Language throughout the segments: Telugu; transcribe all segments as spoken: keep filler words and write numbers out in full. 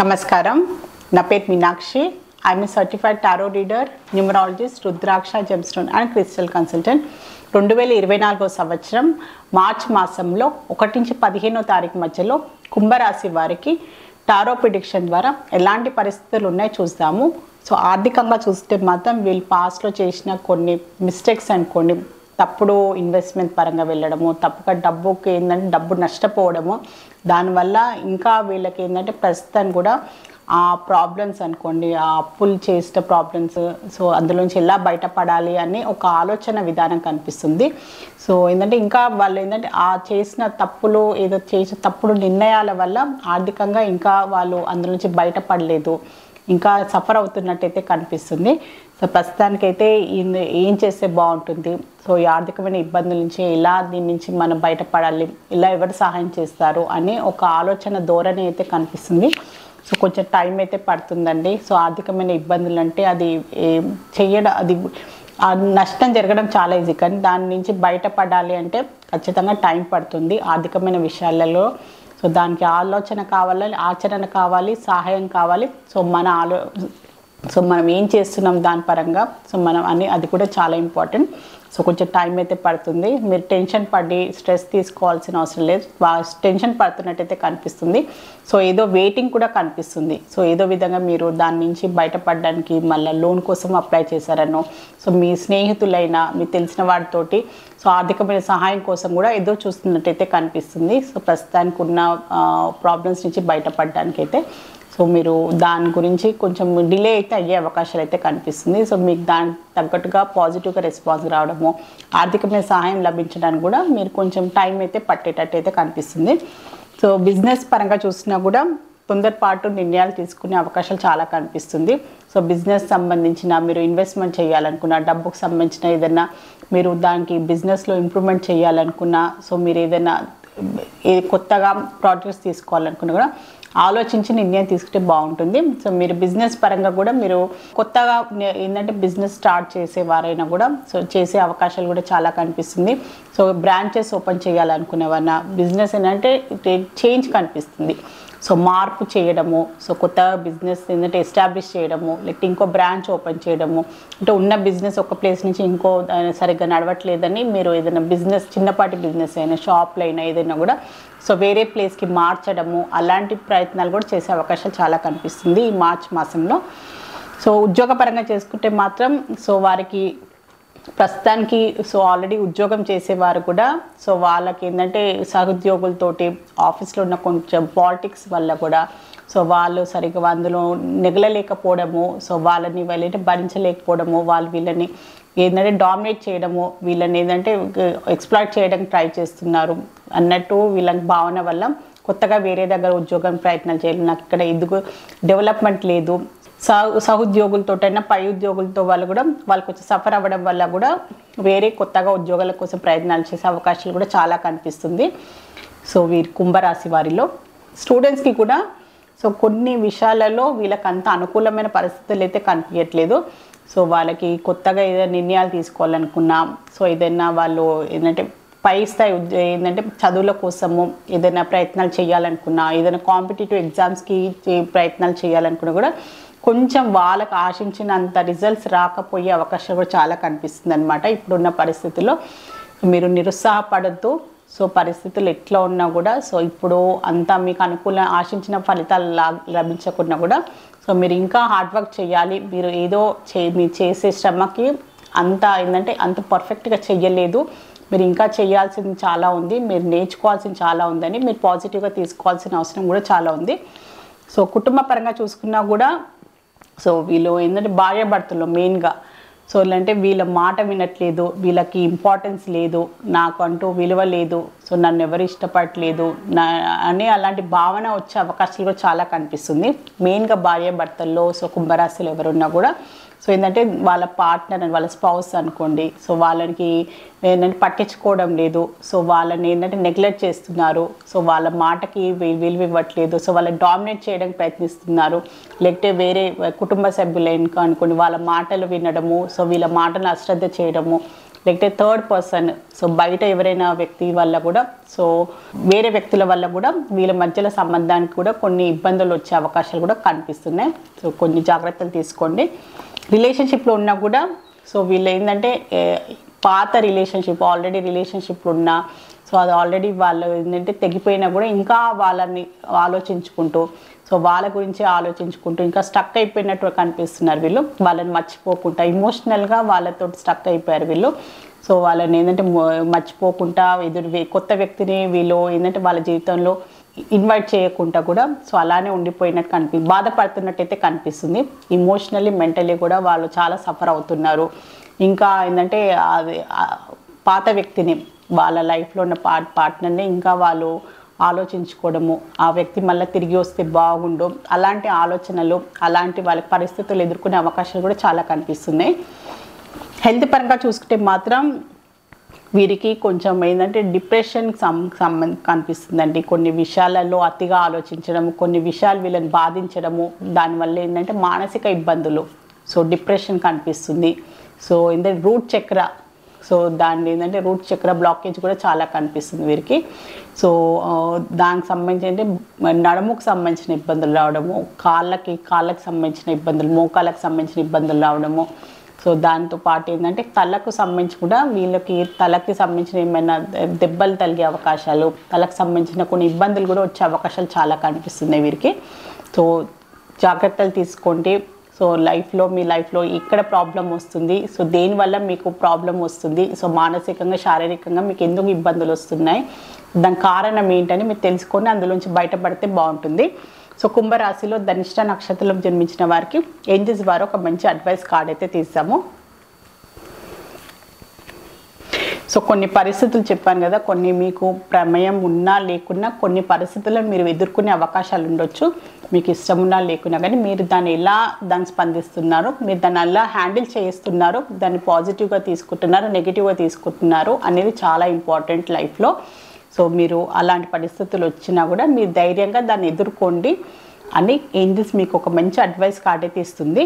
నమస్కారం నా పేరు Meenakshi I am a certified tarot reader numerologist rudraksha gem stone and crystal consultant రెండు వేల ఇరవై నాలుగు సంవత్సరం మార్చి మాసంలో ఒకటి నుంచి పదిహేనవ తారీఖు మధ్యలో కుంభరాశి వారికి టారో ప్రిడిక్షన్ ద్వారా ఎలాంటి పరిస్థితులు ఉన్నాయో చూస్తాము సో ఆర్థికంగా చూస్తే మాత్రం వీళ్ళు పాస్ట్లో చేసిన కొన్ని మిస్టేక్స్ అండ్ కొన్ని తప్పుడు ఇన్వెస్ట్మెంట్ పరంగా వెళ్ళడము తప్పుగా డబ్బుకి ఏంటంటే డబ్బు నష్టపోవడము దానివల్ల ఇంకా వీళ్ళకి ఏంటంటే ప్రస్తుతం కూడా ఆ ప్రాబ్లమ్స్ అనుకోండి ఆ అప్పులు చేసిన ప్రాబ్లమ్స్ సో అందులోంచి ఎలా బయటపడాలి అని ఒక ఆలోచన విధానం కనిపిస్తుంది సో ఏంటంటే ఇంకా వాళ్ళు ఏంటంటే ఆ చేసిన తప్పులు ఏదో చేసిన తప్పుడు నిర్ణయాల వల్ల ఆర్థికంగా ఇంకా వాళ్ళు అందులోంచి బయటపడలేదు ఇంకా సఫర్ అవుతున్నట్టయితే కనిపిస్తుంది సో ప్రస్తుతానికైతే ఏం చేస్తే బాగుంటుంది సో ఈ ఆర్థికమైన ఇబ్బందుల నుంచి ఎలా దీని నుంచి మనం బయటపడాలి ఇలా ఎవరు సహాయం చేస్తారు అనే ఒక ఆలోచన ధోరణి అయితే కనిపిస్తుంది సో కొంచెం టైం అయితే పడుతుందండి సో ఆర్థికమైన ఇబ్బందులు అంటే అది చేయడం అది నష్టం జరగడం చాలా ఈజీ కానీ దాని నుంచి బయటపడాలి అంటే ఖచ్చితంగా టైం పడుతుంది ఆర్థికమైన విషయాలలో సో దానికి ఆలోచన కావాలి ఆచరణ కావాలి సహాయం కావాలి సో మన ఆలో సో మనం ఏం చేస్తున్నాం దాని పరంగా సో మనం అని అది కూడా చాలా ఇంపార్టెంట్ సో కొంచెం టైం అయితే పడుతుంది మీరు టెన్షన్ పడి స్ట్రెస్ తీసుకోవాల్సిన అవసరం లేదు టెన్షన్ పడుతున్నట్టయితే కనిపిస్తుంది సో ఏదో వెయిటింగ్ కూడా కనిపిస్తుంది సో ఏదో విధంగా మీరు దాని నుంచి బయటపడడానికి మళ్ళీ లోన్ కోసం అప్లై చేశారనో సో మీ స్నేహితులైనా మీకు తెలిసిన వాటితోటి సో ఆర్థికమైన సహాయం కోసం కూడా ఏదో చూస్తున్నట్టయితే కనిపిస్తుంది సో ప్రస్తుతానికి ఉన్న ప్రాబ్లమ్స్ నుంచి బయటపడడానికైతే సో మీరు దాని గురించి కొంచెం డిలే అయితే అయ్యే అవకాశాలు అయితే కనిపిస్తుంది సో మీకు దానికి తగ్గట్టుగా పాజిటివ్గా రెస్పాన్స్ రావడము ఆర్థికమైన సహాయం లభించడానికి కూడా మీరు కొంచెం టైం అయితే పట్టేటట్టు అయితే కనిపిస్తుంది సో బిజినెస్ పరంగా చూసినా కూడా తొందరపాటు నిర్ణయాలు తీసుకునే అవకాశాలు చాలా కనిపిస్తుంది సో బిజినెస్ సంబంధించిన మీరు ఇన్వెస్ట్మెంట్ చేయాలనుకున్న డబ్బుకు సంబంధించిన ఏదైనా మీరు దానికి బిజినెస్లో ఇంప్రూవ్మెంట్ చేయాలనుకున్న సో మీరు ఏదైనా ఏ కొత్తగా ప్రాజెక్ట్స్ తీసుకోవాలనుకున్నా కూడా ఆలోచించి నిర్ణయం తీసుకుంటే బాగుంటుంది సో మీరు బిజినెస్ పరంగా కూడా మీరు కొత్తగా ఏంటంటే బిజినెస్ స్టార్ట్ చేసేవారైనా కూడా సో చేసే అవకాశాలు కూడా చాలా కనిపిస్తుంది సో బ్రాంచెస్ ఓపెన్ చేయాలనుకునేవన్నా బిజినెస్ ఏంటంటే చేంజ్ కనిపిస్తుంది సో మార్పు చేయడము సో కొత్త బిజినెస్ ఏంటంటే ఎస్టాబ్లిష్ చేయడము లేకపోతే ఇంకో బ్రాంచ్ ఓపెన్ చేయడము అంటే ఉన్న బిజినెస్ ఒక ప్లేస్ నుంచి ఇంకో సరిగ్గా నడవట్లేదని మీరు ఏదైనా బిజినెస్ చిన్నపాటి బిజినెస్ అయినా షాప్లు అయినా ఏదైనా కూడా సో వేరే ప్లేస్కి మార్చడము అలాంటి ప్రయత్నాలు కూడా చేసే అవకాశాలు చాలా కనిపిస్తుంది ఈ మార్చ్ మాసంలో సో ఉద్యోగపరంగా చేసుకుంటే మాత్రం సో వారికి ప్రస్తుతానికి సో ఆల్రెడీ ఉద్యోగం చేసేవారు కూడా సో వాళ్ళకి ఏంటంటే సహోద్యోగులతోటి ఆఫీస్లో ఉన్న కొంచెం పాలిటిక్స్ వల్ల కూడా సో వాళ్ళు సరిగ్గా అందులో నెగలలేకపోవడము సో వాళ్ళని వీళ్ళని భరించలేకపోవడము వాళ్ళు వీళ్ళని ఏంటంటే డామినేట్ చేయడము వీళ్ళని ఏంటంటే ఎక్స్‌ప్లాయిట్ చేయడానికి ట్రై చేస్తున్నారు అన్నట్టు వీళ్ళని భావన వల్ల కొత్తగా వేరే దగ్గర ఉద్యోగం ప్రయత్నం చేయాలి నాకు ఇక్కడ ఎందుకు డెవలప్మెంట్ లేదు సహ సహోద్యోగులతోటైనా పై ఉద్యోగులతో వాళ్ళు కూడా వాళ్ళకి వచ్చి సఫర్ అవ్వడం వల్ల కూడా వేరే కొత్తగా ఉద్యోగాల కోసం ప్రయత్నాలు చేసే అవకాశాలు కూడా చాలా కనిపిస్తుంది సో వీరి కుంభరాశి వారిలో స్టూడెంట్స్కి కూడా సో కొన్ని విషయాలలో వీళ్ళకి అంత అనుకూలమైన పరిస్థితులు అయితే కనిపించట్లేదు సో వాళ్ళకి కొత్తగా ఏదైనా నిర్ణయాలు తీసుకోవాలనుకున్నా సో ఏదైనా వాళ్ళు ఏంటంటే పై స్థాయి ఏంటంటే చదువుల కోసము ఏదైనా ప్రయత్నాలు చేయాలనుకున్నా ఏదైనా కాంపిటేటివ్ ఎగ్జామ్స్కి ప్రయత్నాలు చేయాలనుకున్నా కూడా కొంచెం వాళ్ళకు ఆశించినంత రిజల్ట్స్ రాకపోయే అవకాశం కూడా చాలా కనిపిస్తుంది అనమాట ఇప్పుడున్న పరిస్థితుల్లో మీరు నిరుత్సాహపడద్దు సో పరిస్థితులు ఎట్లా ఉన్నా కూడా సో ఇప్పుడు అంతా మీకు అనుకూల ఆశించిన ఫలితాలు లభించకున్నా కూడా సో మీరు ఇంకా హార్డ్ వర్క్ చేయాలి మీరు ఏదో చే మీరు చేసే శ్రమకి అంత ఏంటంటే అంత పర్ఫెక్ట్గా చెయ్యలేదు మీరు ఇంకా చేయాల్సింది చాలా ఉంది మీరు నేర్చుకోవాల్సింది చాలా ఉందని మీరు పాజిటివ్గా తీసుకోవాల్సిన అవసరం కూడా చాలా ఉంది సో కుటుంబ పరంగా చూసుకున్నా కూడా సో వీళ్ళు ఏంటంటే భార్యాభర్తలు మెయిన్గా సో అంటే వీళ్ళ మాట వినట్లేదు వీళ్ళకి ఇంపార్టెన్స్ లేదు నాకు అంటూ విలువ లేదు సో నన్ను ఎవరు ఇష్టపడట్లేదు నా అనే అలాంటి భావన వచ్చే అవకాశాలు కూడా చాలా కనిపిస్తుంది మెయిన్గా భార్యాభర్తల్లో సో కుంభరాశులు ఎవరున్నా కూడా సో ఏంటంటే వాళ్ళ పార్ట్నర్ అని వాళ్ళ స్పౌస్ అనుకోండి సో వాళ్ళకి ఏంటంటే పట్టించుకోవడం లేదు సో వాళ్ళని ఏంటంటే నెగ్లెక్ట్ చేస్తున్నారు సో వాళ్ళ మాటకి విలువ ఇవ్వట్లేదు సో వాళ్ళని డామినేట్ చేయడానికి ప్రయత్నిస్తున్నారు లేకపోతే వేరే కుటుంబ సభ్యులు అనుకోండి వాళ్ళ మాటలు వినడము సో వీళ్ళ మాటను అశ్రద్ధ చేయడము लेकिन थर्ड पर्सन सो बैठ एवरना व्यक्ति वाल सो वेरे व्यक्तुल वाल वील मध्य संबंधा कोई इबंधल वे अवकाश कनाई सो कोई जाग्रतल रिलेशनशिप उन्ना सो वील्लेंटे पात रिलेशनशिप आलरेडी रिलेशनशिप उन्ना सो अद आलरेडी वाले तेगिपोयिना इंका वाली आलोचिंचुकुंटू सो वाल गुरिंचे आलोचिंचुकुंटू इंका स्टक अयिपोयिनट्टु कनिपिस्तुन्नारु वीళ్ళు వాళ్ళని మర్చిపోకుండా इमोशनल గా వాళ్ళతో స్టక్ అయిపోయారు వీళ్ళు सो వాళ్ళని ఏందంటే మర్చిపోకుండా ఎదురు కొత్త వ్యక్తిని వీళ్ళు ఏందంటే వాళ్ళ జీవితంలో ఇన్వైట్ చేయకుండా కూడా సో అలానే ఉండిపోయినట్టు కనిపి బాధపడుతున్నట్టయితే కనిపిస్తుంది ఇమోషనల్లీ మెంటల్లీ కూడా వాళ్ళు చాలా సఫర్ అవుతున్నారు ఇంకా ఏందంటే పాత వ్యక్తిని వాళ్ళ లైఫ్‌లో ఉన్న పార్ట్ పార్ట్నర్‌ని ఇంకా వాళ్ళు ఆలోచించుకోవడము ఆ వ్యక్తి మళ్ళీ తిరిగి వస్తే బాగుండు అలాంటి ఆలోచనలు అలాంటి వాళ్ళ పరిస్థితులు ఎదుర్కొనే అవకాశాలు కూడా చాలా కనిపిస్తున్నాయి హెల్త్ పరంగా చూసుకుంటే మాత్రం వీరికి కొంచెం ఏందంటే డిప్రెషన్ సంబంధం కనిపిస్తుందండి కొన్ని విషయాలలో అతిగా ఆలోచించడం కొన్ని విషయాలు వీళ్ళని బాధించడము దాని వల్ల ఏందంటే మానసిక ఇబ్బందులు సో డిప్రెషన్ కనిపిస్తుంది so in the root chakra so దాని ఏందంటే రూట్ చక్ర బ్లాకేజ్ కూడా చాలా కనిపిస్తుంది వీరికి సో దానికి సంబంధించి అంటే నడుముకు సంబంధించిన ఇబ్బందులు రావడము కాళ్ళకి కాళ్ళకి సంబంధించిన ఇబ్బందులు మోకాళ్ళకి సంబంధించిన ఇబ్బందులు రావడము సో దాంతో పాటు ఏందంటే తలకు సంబంధించి కూడా వీళ్ళకి తలకి సంబంధించిన ఏమైనా దెబ్బలు తలిగే అవకాశాలు తలకు సంబంధించిన కొన్ని ఇబ్బందులు కూడా వచ్చే అవకాశాలు చాలా కనిపిస్తున్నాయి వీరికి సో జాగ్రత్తలు తీసుకోండి సో లైఫ్‌లో మీ లైఫ్‌లో ఇక్కడ ప్రాబ్లం వస్తుంది సో దేని వల్ల మీకు ప్రాబ్లం వస్తుంది సో మానసికంగా శారీరకంగా మీకు ఎందుకు ఇబ్బందులు వస్తున్నాయి దానికి కారణం ఏంటని మీరు తెలుసుకొని అందులోంచి బయటపడితే బాగుంటుంది సో కుంభ రాశిలో ధనిష్ట నక్షత్రంలో జన్మించిన వారికి ఏంజెస్ వారు ఒక మంచి అడ్వైస్ కార్డ్ అయితే తీసాము సో కొన్ని పరిస్థితులు చెప్పాను కదా కొన్ని మీకు ప్రమేయం ఉన్నా లేకున్నా కొన్ని పరిస్థితులను మీరు ఎదుర్కొనే అవకాశాలు ఉండొచ్చు మీకు ఇష్టం ఉన్నా లేకున్నా కానీ మీరు దాన్ని ఎలా దాన్ని స్పందిస్తున్నారు మీరు దాన్ని ఎలా హ్యాండిల్ చేస్తున్నారు దాన్ని పాజిటివ్గా తీసుకుంటున్నారు నెగటివ్గా తీసుకుంటున్నారు అనేది చాలా ఇంపార్టెంట్ లైఫ్‌లో సో మీరు అలాంటి పరిస్థితులు వచ్చినా కూడా మీరు ధైర్యంగా దాన్ని ఎదుర్కోండి అని ఏంజెస్ మీకు ఒక మంచి అడ్వైస్ కార్డ్ అయితే ఇస్తుంది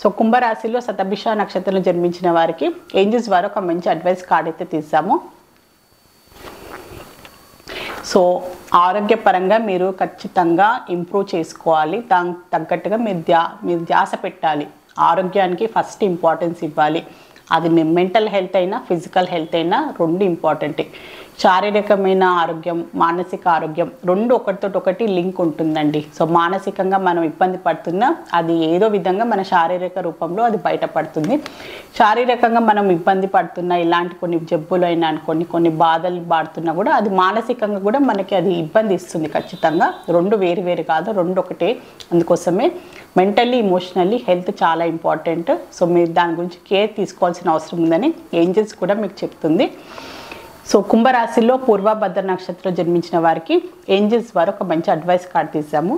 సో కుంభ రాశిలో శతభిష నక్షత్రంలో జన్మించిన వారికి ఏంజెస్ వారు ఒక మంచి అడ్వైస్ కార్డ్ అయితే తీసాము సో ఆరోగ్యపరంగా మీరు ఖచ్చితంగా ఇంప్రూవ్ చేసుకోవాలి దానికి తగ్గట్టుగా మీరు మీరు ధ్యాస పెట్టాలి ఆరోగ్యానికి ఫస్ట్ ఇంపార్టెన్స్ ఇవ్వాలి అది మెంటల్ హెల్త్ అయినా ఫిజికల్ హెల్త్ అయినా రెండు ఇంపార్టెంట్ శారీరకమైన ఆరోగ్యం మానసిక ఆరోగ్యం రెండు ఒకటితో ఒకటి లింక్ ఉంటుందండి సో మానసికంగా మనం ఇబ్బంది పడుతున్నా అది ఏదో విధంగా మన శారీరక రూపంలో అది బయటపడుతుంది శారీరకంగా మనం ఇబ్బంది పడుతున్నా ఇలాంటి కొన్ని జబ్బులైనా అనుకోని కొన్ని బాధలు పడుతున్నా కూడా అది మానసికంగా కూడా మనకి అది ఇబ్బంది ఇస్తుంది ఖచ్చితంగా రెండు వేరు వేరు కాదు రెండు ఒకటే అందుకోసమే మెంటల్లీ ఎమోషనల్లీ హెల్త్ చాలా ఇంపార్టెంట్ సో మీరు దాని గురించి కేర్ తీసుకోవాల్సిన అవసరం ఉందని ఏంజెస్ కూడా మీకు చెప్తుంది సో కుంభరాశిలో పూర్వభద్ర నక్షత్రంలో జన్మించిన వారికి ఏంజెల్స్ వారు ఒక మంచి అడ్వైస్ కార్డ్ తీసాము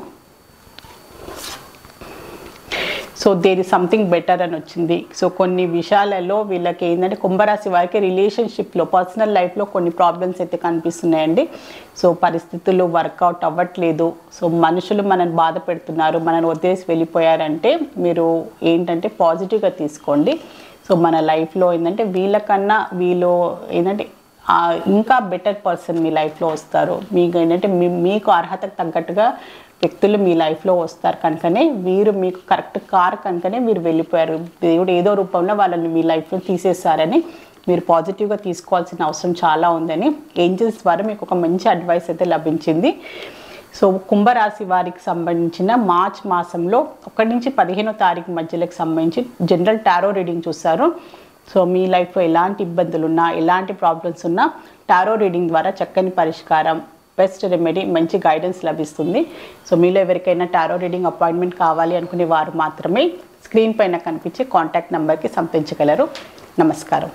so there is something better అని వచ్చింది సో కొన్ని విషయాలలో వీళ్ళకి ఏంటంటే కుంభరాశి వారికి రిలేషన్షిప్లో పర్సనల్ లైఫ్లో కొన్ని ప్రాబ్లమ్స్ అయితే కనిపిస్తున్నాయండి సో పరిస్థితులు వర్కౌట్ అవ్వట్లేదు సో మనుషులు మనల్ని బాధ పెడుతున్నారు మనల్ని వదిలేసి వెళ్ళిపోయారంటే మీరు ఏంటంటే పాజిటివ్గా తీసుకోండి సో మన లైఫ్లో ఏంటంటే వీళ్ళకన్నా వీళ్ళు ఏంటంటే ఇంకా బెటర్ పర్సన్ మీ లైఫ్లో వస్తారు మీకు ఏంటంటే మీ మీకు అర్హతకు తగ్గట్టుగా వ్యక్తులు మీ లైఫ్లో వస్తారు కనుకనే వీరు మీకు కరెక్ట్ కార్ కనుకనే మీరు వెళ్ళిపోయారు దేవుడు ఏదో రూపంలో వాళ్ళని మీ లైఫ్లో తీసేశారని మీరు పాజిటివ్గా తీసుకోవాల్సిన అవసరం చాలా ఉందని ఏంజెల్స్ ద్వారా మీకు ఒక మంచి అడ్వైస్ అయితే లభించింది సో కుంభరాశి వారికి సంబంధించిన మార్చ్ మాసంలో ఒకటి నుంచి పదిహేనో తారీఖు మధ్యలోకి సంబంధించి జనరల్ టారో రీడింగ్ చూస్తారు సో మీ లైఫ్లో ఎలాంటి ఇబ్బందులు ఉన్నా ఎలాంటి ప్రాబ్లమ్స్ ఉన్నా టారో రీడింగ్ ద్వారా చక్కని పరిష్కారం బెస్ట్ రెమెడీ మంచి గైడెన్స్ లభిస్తుంది సో మీలో ఎవరికైనా టారో రీడింగ్ అపాయింట్మెంట్ కావాలి అనుకునే వారు మాత్రమే స్క్రీన్ పైన కనిపించే కాంటాక్ట్ నెంబర్కి సంప్రదించగలరు నమస్కారం